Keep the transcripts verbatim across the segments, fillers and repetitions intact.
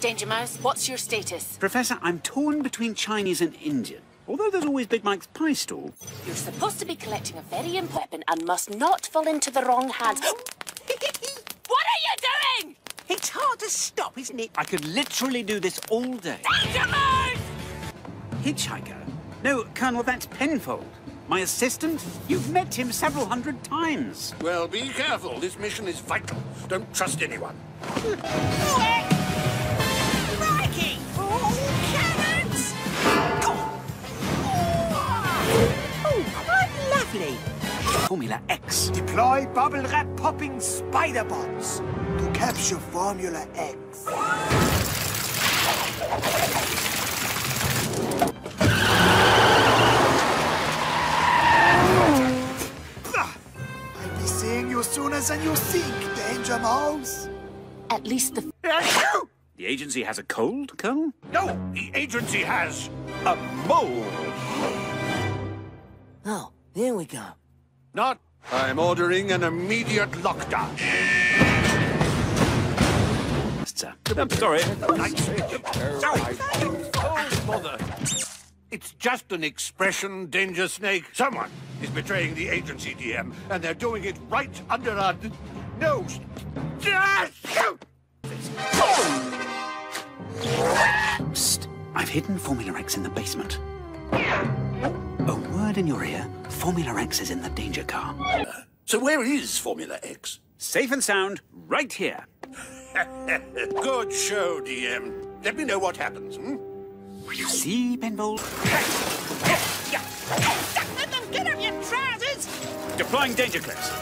Danger Mouse, what's your status? Professor, I'm torn between Chinese and Indian. Although there's always Big Mike's pie stall. You're supposed to be collecting a very important weapon and must not fall into the wrong hands. What are you doing? It's hard to stop, isn't it? I could literally do this all day. Danger Mouse! Hitchhiker? No, Colonel, that's Penfold. My assistant? You've met him several hundred times. Well, be careful. This mission is vital. Don't trust anyone. Crikey! Oh, cannons! Oh. Oh. Oh, quite lovely. Formula X. Deploy bubble wrap popping Spider-Bots to capture Formula X. Sooner than you think, Danger Mouse. At least the... The agency has a cold, Colonel? No, the agency has a mole. Oh, there we go. Not... I'm ordering an immediate lockdown. Sir. I'm sorry. Sorry. Oh, bother. It's just an expression, Danger Snake. Someone is betraying the agency, D M, and they're doing it right under our nose. Psst. I've hidden Formula X in the basement. A word in your ear, Formula X is in the danger car. Uh, so where is Formula X? Safe and sound, right here. Good show, D M. Let me know what happens, hmm? You see, Penfold? Let them get up your trousers! Deploying danger clips.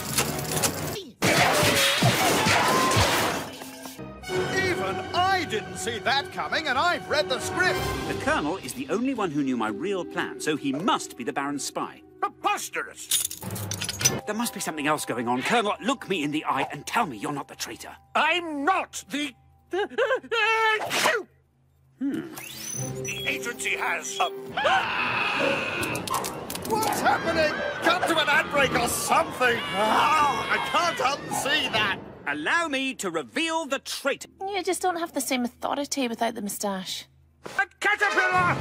Even I didn't see that coming, and I've read the script. The Colonel is the only one who knew my real plan, so he must be the Baron's spy. Preposterous! There must be something else going on. Colonel, look me in the eye and tell me you're not the traitor. I'm not the... Hmm. The agency has a... What's happening? Come to an ad break or something! Oh, I can't unsee that! Allow me to reveal the traitor! You just don't have the same authority without the moustache. A caterpillar!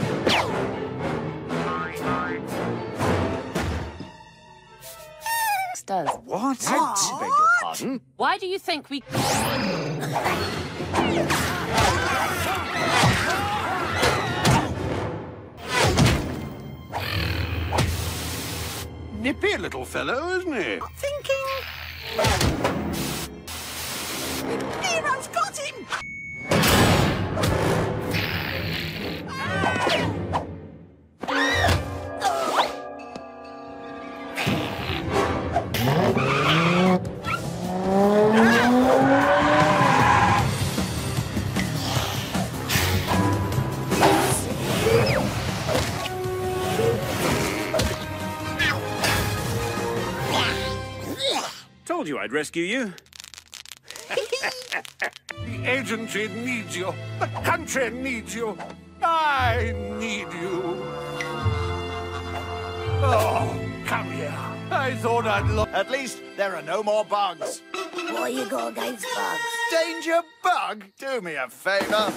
This does. What? What? I beg your pardon? Why do you think we... Nippy little fellow, isn't he? I'm thinking... Nero's got him! I told you I'd rescue you. The agency needs you. The country needs you. I need you. Oh, come here. I thought I'd look. At least there are no more bugs. Why you go against bugs? Danger bug? Do me a favour.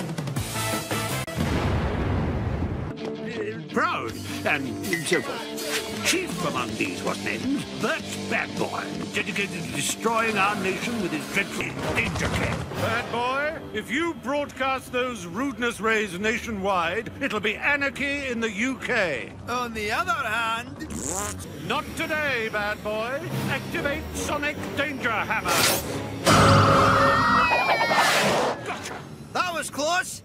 Proud and so forth. Chief among these was named, that's Bad Boy, dedicated to destroying our nation with his dreadful danger cap. Bad Boy, if you broadcast those rudeness rays nationwide, it'll be anarchy in the U K. On the other hand... Not today, Bad Boy. Activate Sonic Danger Hammer. Gotcha. That was close.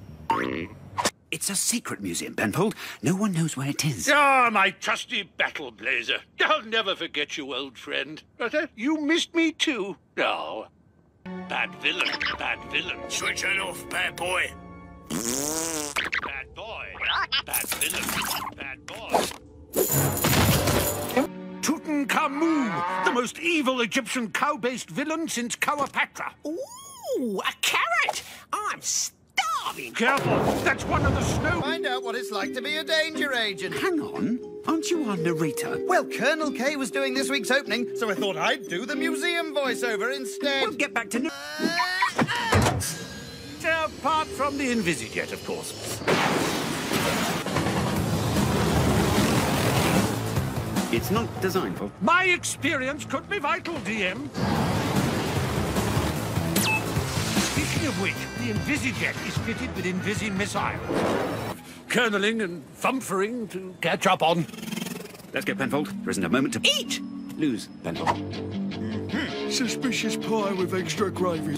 It's a secret museum, Penfold. No one knows where it is. Ah, oh, my trusty battle blazer. I'll never forget you, old friend. But uh, you missed me too. No. Oh. Bad villain, bad villain. Switch it off, Bad Boy. Bad Boy. Bad villain. Bad Boy. Tutankhamun, the most evil Egyptian cow-based villain since Cleopatra. Ooh, a carrot! I'm stuck. Careful! That's one of the snow... Find out what it's like to be a danger agent. Hang on. Aren't you our narrator? Well, Colonel K was doing this week's opening, so I thought I'd do the museum voiceover instead. We'll get back to... Uh, uh. Apart from the Invisi-jet, of course. It's not designed for... My experience could be vital, D M. Speaking of which, the Invisi-jet is fitted with Invisi missiles. Kerneling and thumfering to catch up on. Let's go, Penfold. There isn't a moment to... Eat! Lose, Penfold. Mm-hmm. Suspicious pie with extra gravy.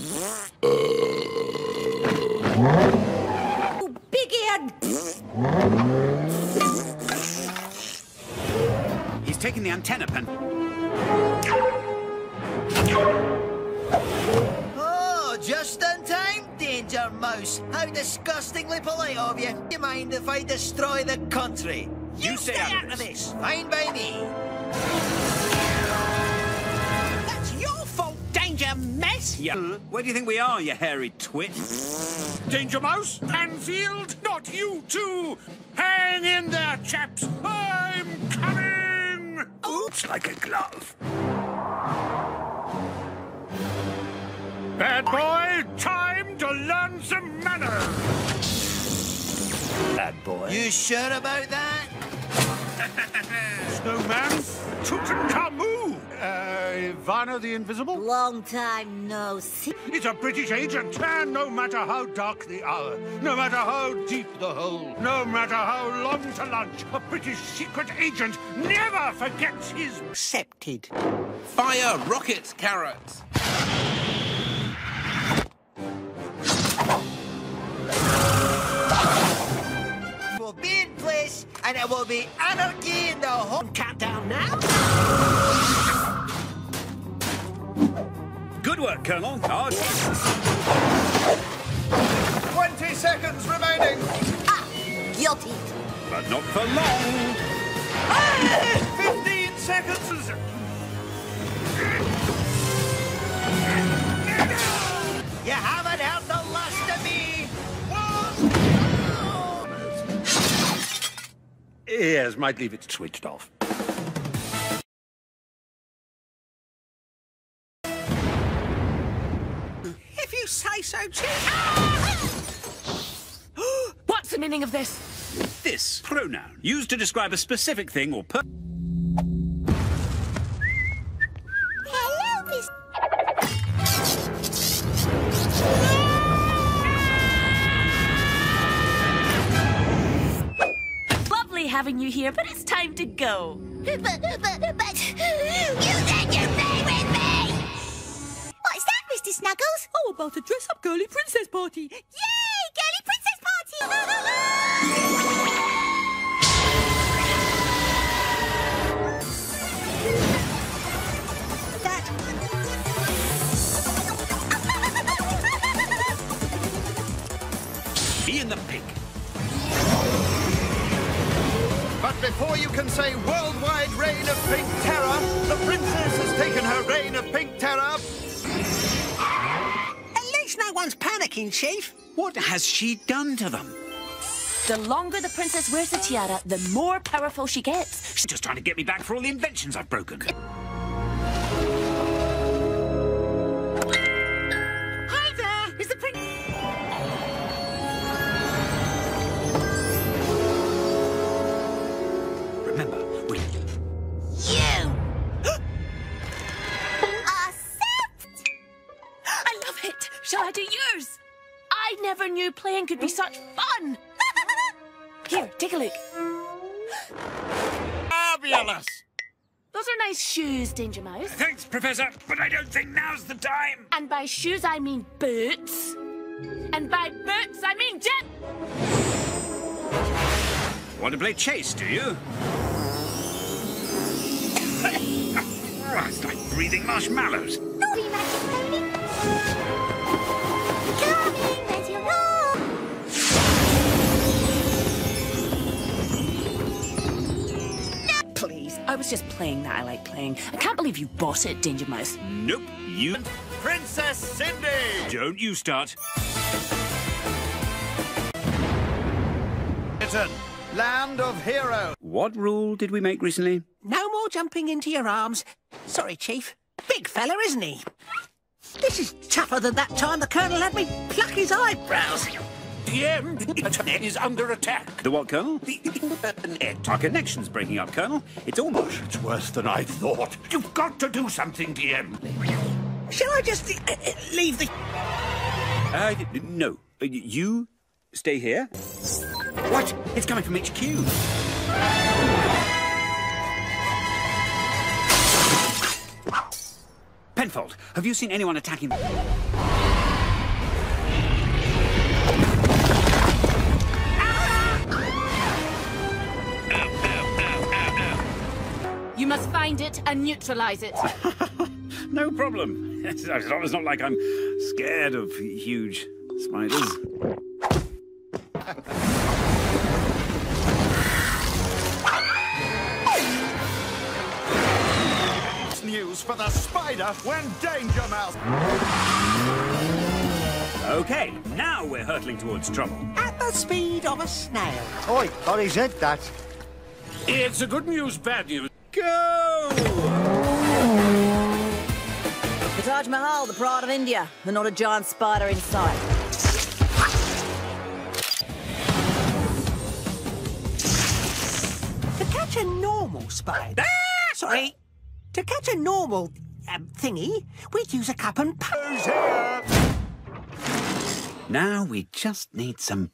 You big-eared... He's taking the antenna, Pen. Oh, just in time, Danger Mouse. How disgustingly polite of you. Do you mind if I destroy the country? You, you stay, stay out, out of this. this. Fine by me. That's your fault, Danger Mess. Yeah. Where do you think we are, you hairy twit? Danger Mouse, Anfield, not you too. Hang in there, chaps. I'm coming. Oops, like a glove. Bad boy, time to learn some manners. Bad boy. You sure about that? Snowman, Tutankhamun. Uh, Ivana the Invisible? Long time no see. It's a British agent, and no matter how dark the hour, no matter how deep the hole, no matter how long to lunch, a British secret agent never forgets his... Accepted. Fire rockets, carrots. We'll be in place, and it will be anarchy in the whole... Countdown now? Good work, Colonel. Oh. Twenty seconds remaining. Ah, guilty. But not for long. Ah! Fifteen seconds. You haven't had the last of me. Whoa. Yes, might leave it switched off. You say so, Chief. What's the meaning of this? This pronoun used to describe a specific thing or per. Hello, Miss. Lovely having you here, but it's time to go. But, but, but you said you'd stay with me. What's that, Mister Snuggles? Oh, about a dress-up girly princess party. Yay! Girly princess party! That... Be in the pink. But before you can say worldwide reign of pink terror, the princess has taken her reign of pink terror... No one's panicking, Chief. What has she done to them? The longer the princess wears the tiara, the more powerful she gets. She's just trying to get me back for all the inventions I've broken. Hi there! Is the princess... Remember, we... You! Shall I do yours? I never knew playing could be such fun. Here, take a look. Fabulous! Those are nice shoes, Danger Mouse. Thanks, Professor, but I don't think now's the time. And by shoes, I mean boots. And by boots, I mean jet. Want to play chase, do you? Oh, it's like breathing marshmallows. Naughty magic, baby. Please, I was just playing that I like playing. I can't believe you bought it, Danger Mouse. Nope, you... Princess Cindy! Don't you start. Britain, land of heroes. What rule did we make recently? No more jumping into your arms. Sorry, Chief. Big fella, isn't he? This is tougher than that time the Colonel had me pluck his eyebrows. D M, the internet is under attack. The what, Colonel? The internet. Our connection's breaking up, Colonel. It's almost... It's worse than I thought. You've got to do something, D M. Shall I just uh, leave the... Uh, no. You stay here. What? It's coming from H Q. Penfold, have you seen anyone attacking... You must find it and neutralize it. No problem. It's not like I'm scared of huge spiders. It's news for the spider when Danger Mouse. Okay, now we're hurtling towards trouble. At the speed of a snail. Oi, or is it that? It's a good news, bad news. Go! The Taj Mahal, the pride of India, and not a giant spider in sight. To catch a normal spider... Ah, sorry. To catch a normal um, thingy, we'd use a cup and pose here. Now we just need some...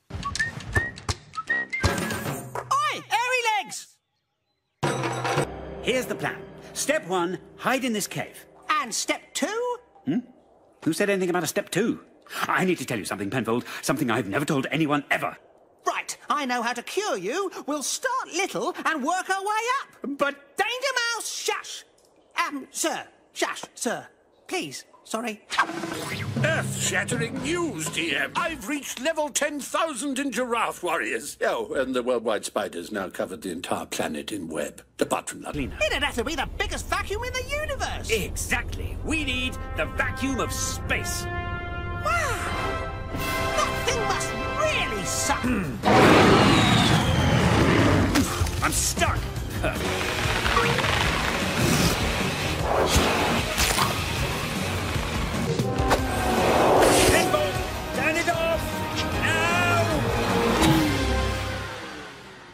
Here's the plan. Step one, hide in this cave. And step two? Hmm? Who said anything about a step two? I need to tell you something, Penfold. Something I've never told anyone ever. Right, I know how to cure you. We'll start little and work our way up. But... Danger Mouse, shush! Um, sir. Shush, sir. Please. Sorry. Earth-shattering news, D M. I've reached level ten thousand in giraffe warriors. Oh, and the worldwide spider's now covered the entire planet in web, apart from Luna. It'd have to be the biggest vacuum in the universe. Exactly. We need the vacuum of space. Wow! That thing must really suck. Mm. I'm stuck.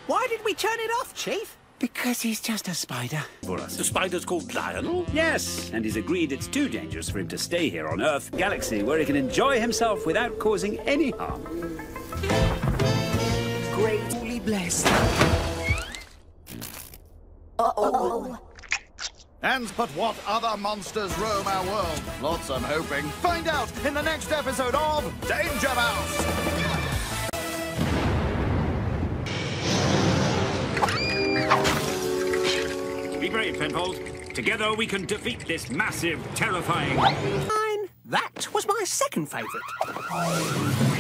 Why did we turn it off, Chief? Because he's just a spider. For us. The spider's called Lionel? Yes, and he's agreed it's too dangerous for him to stay here on Earth Galaxy, where he can enjoy himself without causing any harm. Greatly blessed. Uh-oh. And but what other monsters roam our world? Lots I'm hoping. Find out in the next episode of Danger Mouse! Be brave, Penfold. Together we can defeat this massive, terrifying... Fine. That was my second favourite.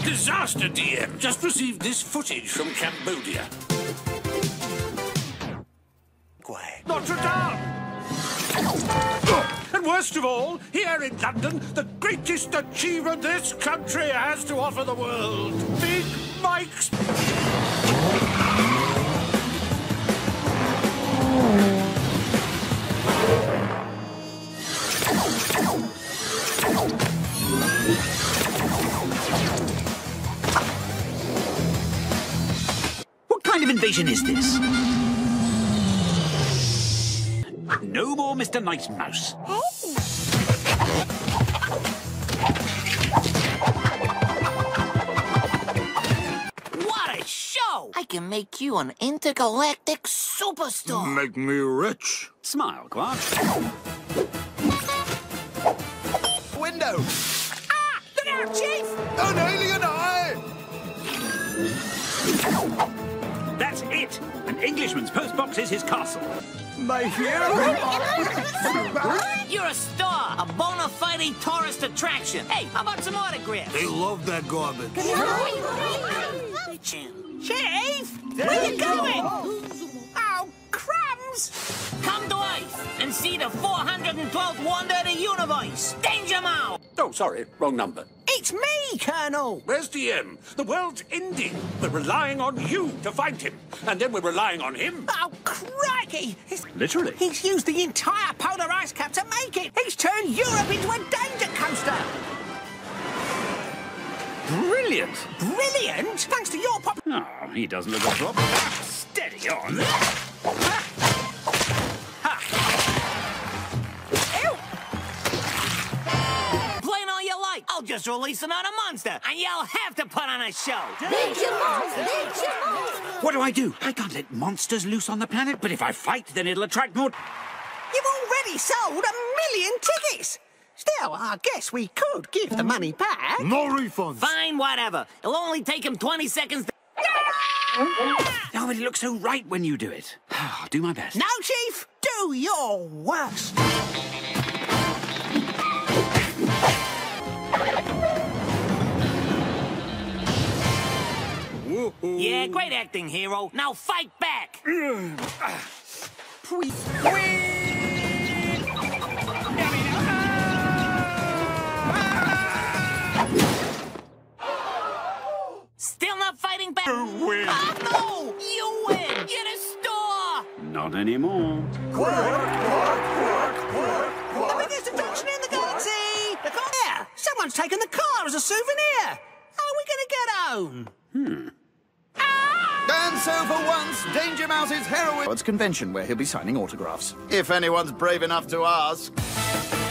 Disaster, D M. Just received this footage from Cambodia. Notre Dame! And worst of all, here in London, the greatest achiever this country has to offer the world. Big Mike's... What kind of invasion is this? No more Mister Nice Mouse. What a show! I can make you an intergalactic superstar. Make me rich. Smile, Clark. Window. Ah! The nerve, Chief! An alien eye! That's it! An Englishman's postbox is his castle. My hero! You're a star! A bona fide tourist attraction! Hey, how about some autographs? They love that garbage. Chief! Where are you going? Oh, crumbs! Come to Earth and see the four hundred twelfth wonder of the universe! Danger Mouse! Oh, sorry, wrong number. It's me, Colonel! Where's D M? The world's ending. We're relying on you to find him, and then we're relying on him. Oh, crikey! He's, Literally. He's used the entire polar ice cap to make it. He's turned Europe into a danger coaster. Brilliant! Brilliant? Thanks to your pop... Oh, he doesn't look a drop. Steady on. Ha! Ha! Ew! Playing all you like. I'll just release another monster, and you'll have to put on a show. Danger Mouse! Danger Mouse! What do I do? I can't let monsters loose on the planet, but if I fight, then it'll attract more... You've already sold a million tickets! Still, I guess we could give the money back. No refunds. Fine, whatever. It'll only take him twenty seconds to... Oh, but it looks so right when you do it. I'll do my best. Now, Chief, do your worst. Yeah, great acting, hero. Now fight back. Please. Still not fighting back? You win! Oh, no! You win! Get a store! Not anymore. Quirk, quirk, quirk, quirk, quirk, the biggest attraction in the galaxy! The car! Yeah, someone's taken the car as a souvenir! How are we gonna get home? Hmm. Ah! And so for once, Danger Mouse is heroine... It's convention where he'll be signing autographs. If anyone's brave enough to ask.